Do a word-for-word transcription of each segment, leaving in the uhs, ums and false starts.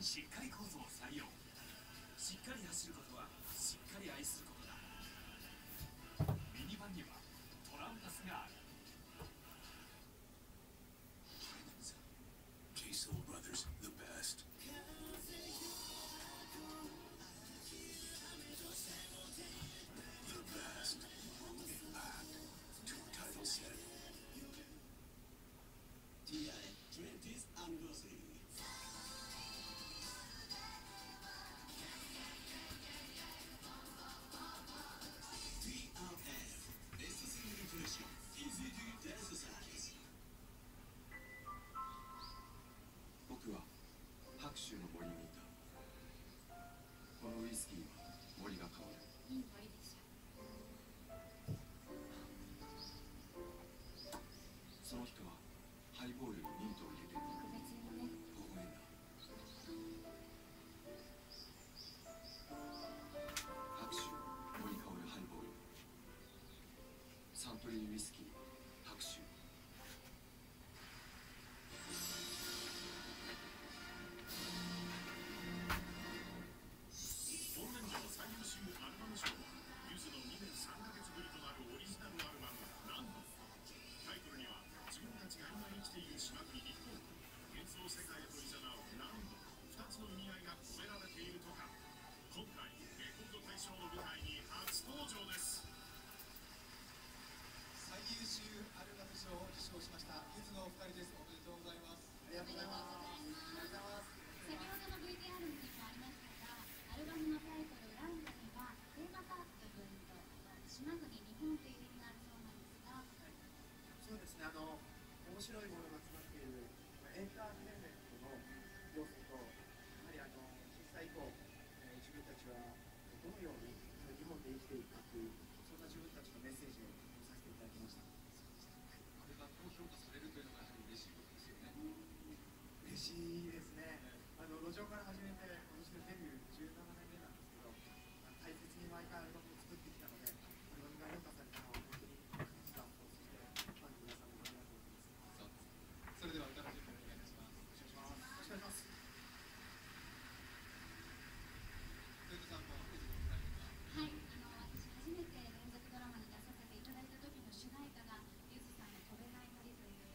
しっかり構造を採用。しっかり走ることはしっかり愛することだ。ミニバンにはトランパスがある。J-Soul Brothers the best。初めて連続ドラマに出させていただいた時の主題歌がゆずさんの「飛べない森」という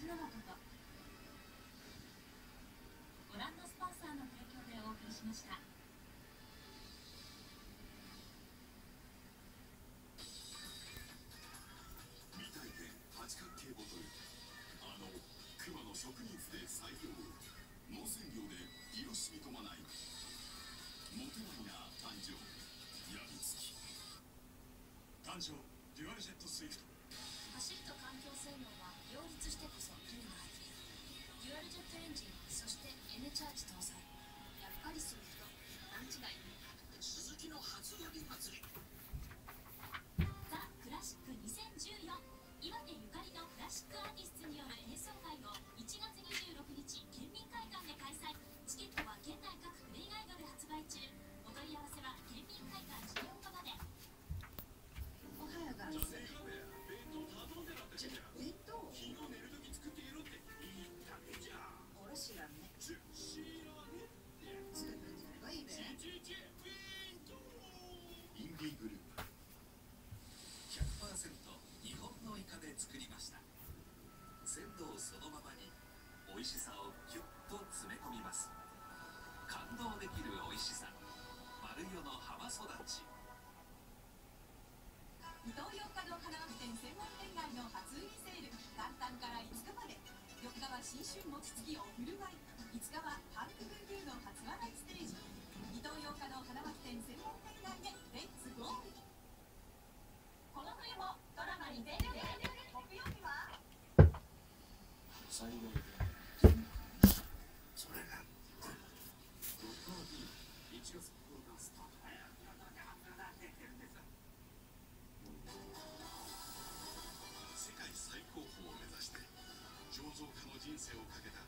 はちななとかご覧のスポンサーの提供でお送りしました。未体験八角形ボトル、あの熊の職人で採用、農専業で色染み込まないモテないな誕生、やみつき誕生デュアルジェットスイフト。走りと環境性能は両立してこそ意味がある。デュアルジェットエンジン、そして N チャージ搭載、ヤフカリスイフト段違い。鈴木の初乗り祭りザ・クラシックにせんじゅうよん、岩手ゆかりのクラシックアーティストによる演奏会をいちがつにじゅうろくにち県民会館で開催。チケットは県内各プレイガイドで発売中。お問い合わせは県民会館事業課まで。おはようございます。弁当昨日寝るとき作ってやろうって言ったね。じゃあおろしらね、知らねって作るんじゃないべ。ちちち弁当インディーグループ ひゃくパーセント 日本のイカで作りました。鮮度をそのままに美味しさをギュッと詰め込みます。感動できる美味しさ、丸代の浜育ち。イトーヨーカドーから店専門店街の初売りセール、簡単からいつかまで。よっかは新春餅つきを振る舞い、いつかはパンクブーブーの初笑いステージ。イトーヨーカドー花巻店専門店街でレッツゴー。この冬もドラマに全力で。木曜日は最後にそれがろくがつここのかスタート。世界最高峰を目指して醸造家の人生をかけた